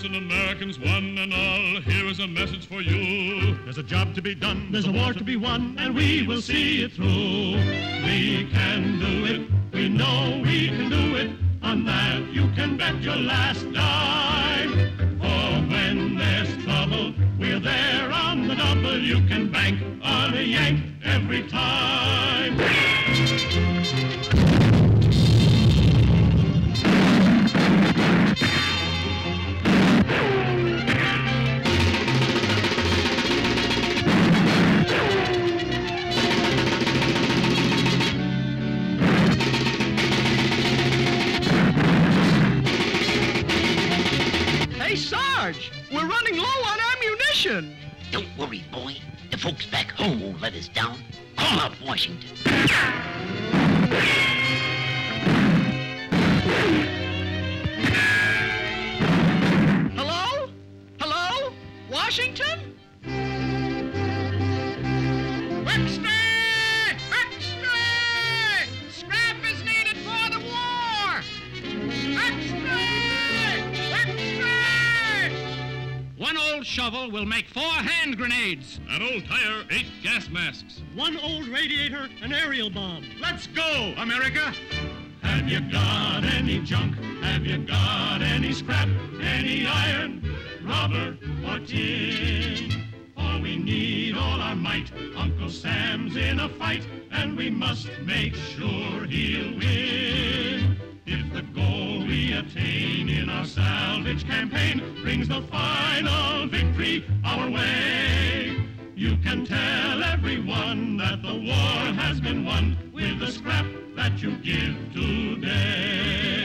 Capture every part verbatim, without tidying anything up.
Listen, Americans, one and all, here is a message for you. There's a job to be done, there's a war to be won, and we will see it through. We can do it, we know we can do it, on that you can bet your last dime. For when there's trouble, we're there on the double, you can bank on a yank every time. We're running low on ammunition. Don't worry, boy. The folks back home won't let us down. Call out Washington. Hello? Hello? Washington? Baxter! Baxter! Scrap is needed for the war! Baxter! One old shovel will make four hand grenades. An old tire, eight gas masks. One old radiator, an aerial bomb. Let's go, America! Have you got any junk? Have you got any scrap? Any iron, rubber, or tin? For we need all our might. Uncle Sam's in a fight, and we must make sure he'll win. If the goal we attain in our salvage campaign brings the final victory our way, you can tell everyone that the war has been won with the scrap that you give today.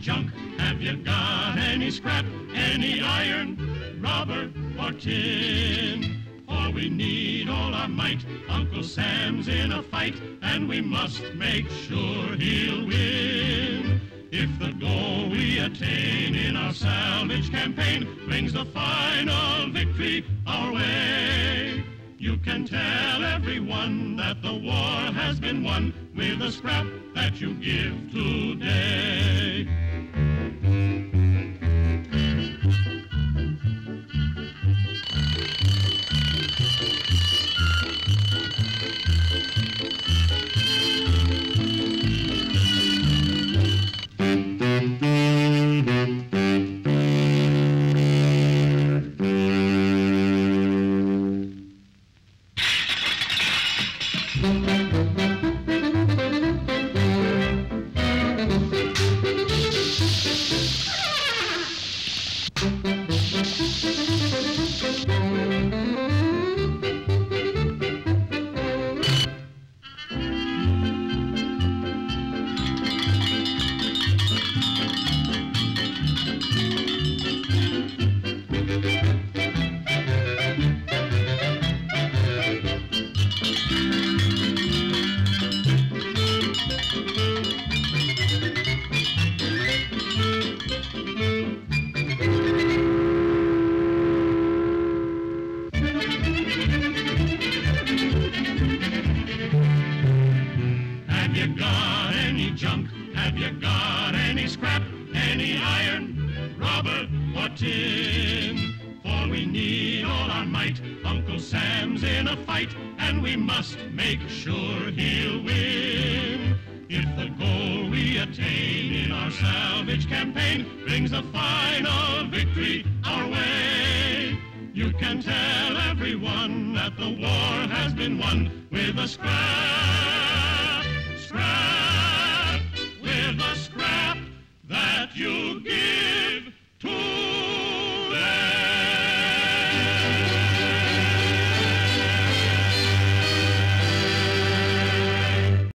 Junk, have you got any scrap, any iron, rubber, or tin? For we need all our might, Uncle Sam's in a fight, and we must make sure he'll win. If the goal we attain in our salvage campaign brings the final victory our way, you can tell everyone that the war has been won with the scrap that you give today. Have you got any junk? Have you got any scrap? Any iron, rubber, or tin? For we need all our might. Uncle Sam's in a fight, and we must make sure he'll win. If the goal we attain in our salvage campaign brings a final victory our way, you can tell everyone that the war has been won with a scrap.